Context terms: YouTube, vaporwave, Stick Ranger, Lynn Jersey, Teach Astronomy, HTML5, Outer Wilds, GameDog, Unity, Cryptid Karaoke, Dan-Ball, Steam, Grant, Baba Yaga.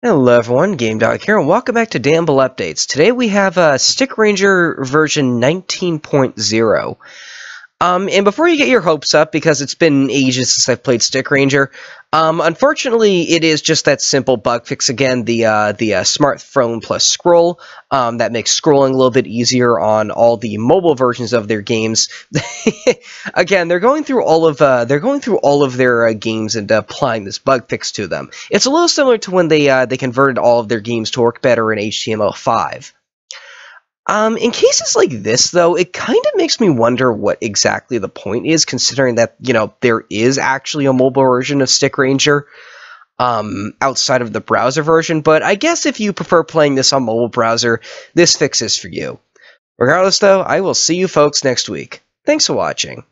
Hello everyone, GameDog here, and welcome back to Dan-Ball Updates. Today we have Stick Ranger version 19.0. And before you get your hopes up, because it's been ages since I've played Stick Ranger, unfortunately it is just that simple bug fix again, the smartphone plus scroll. That makes scrolling a little bit easier on all the mobile versions of their games. Again, they're going through all of their games and applying this bug fix to them. It's a little similar to when they converted all of their games to work better in HTML5. In cases like this, though, it kind of makes me wonder what exactly the point is, considering that, you know, there is actually a mobile version of Stick Ranger outside of the browser version, but I guess if you prefer playing this on mobile browser, this fix is for you. Regardless, though, I will see you folks next week. Thanks for watching.